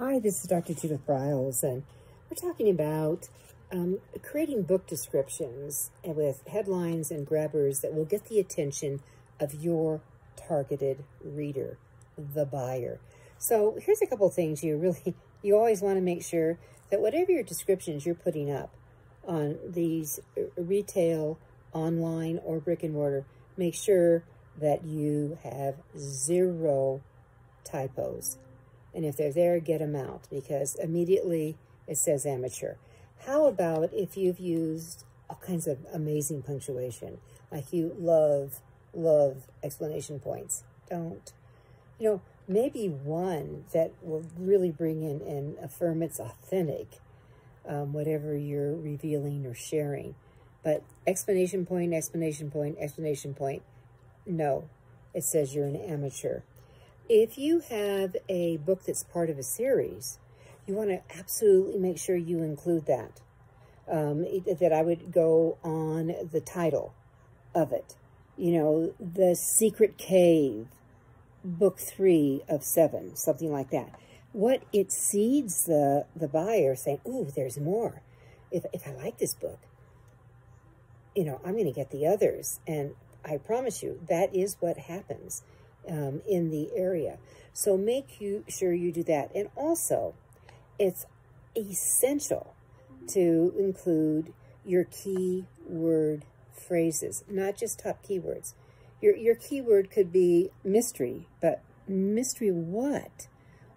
Hi, this is Dr. Judith Briles, and we're talking about creating book descriptions with headlines and grabbers that will get the attention of your targeted reader, the buyer. So here's a couple things you always want to make sure that whatever your descriptions you're putting up on these retail, online, or brick and mortar, make sure that you have zero typos. And if they're there, get them out, because immediately it says amateur. How about if you've used all kinds of amazing punctuation? Like you love explanation points. Don't. You know, maybe one that will really bring in and affirm it's authentic, whatever you're revealing or sharing. But explanation point, explanation point, explanation point. No, it says you're an amateur. If you have a book that's part of a series, you want to absolutely make sure you include that. That I would go on the title of it. You know, The Secret Cave, Book 3 of 7, something like that. What it seeds the buyer saying, ooh, there's more. If I like this book, you know, I'm going to get the others. And I promise you, that is what happens. In the area. So make sure you do that. And also, it's essential to include your keyword phrases, not just top keywords. Your keyword could be mystery, but mystery what?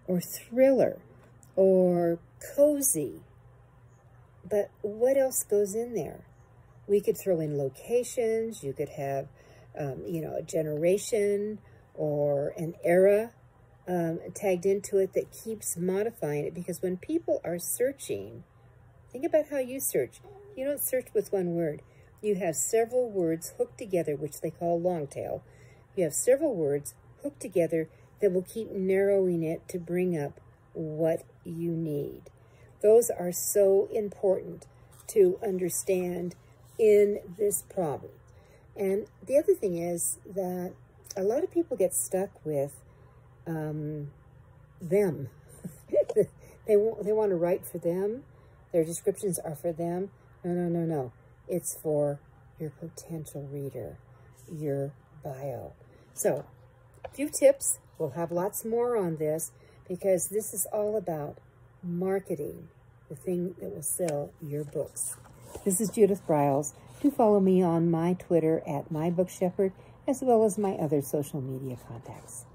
Or thriller, or cozy. But what else goes in there? We could throw in locations. You could have, you know, a generation, or an era tagged into it that keeps modifying it. Because when people are searching, think about how you search. You don't search with one word. You have several words hooked together, which they call long tail. You have several words hooked together that will keep narrowing it to bring up what you need. Those are so important to understand in this problem. And the other thing is that a lot of people get stuck with them. They want to write for them. Their descriptions are for them. No, no, no, no. It's for your potential reader, your bio. So, a few tips. We'll have lots more on this, because this is all about marketing, the thing that will sell your books. This is Judith Briles. Do follow me on my Twitter at MyBookShepherd, as well as my other social media contacts.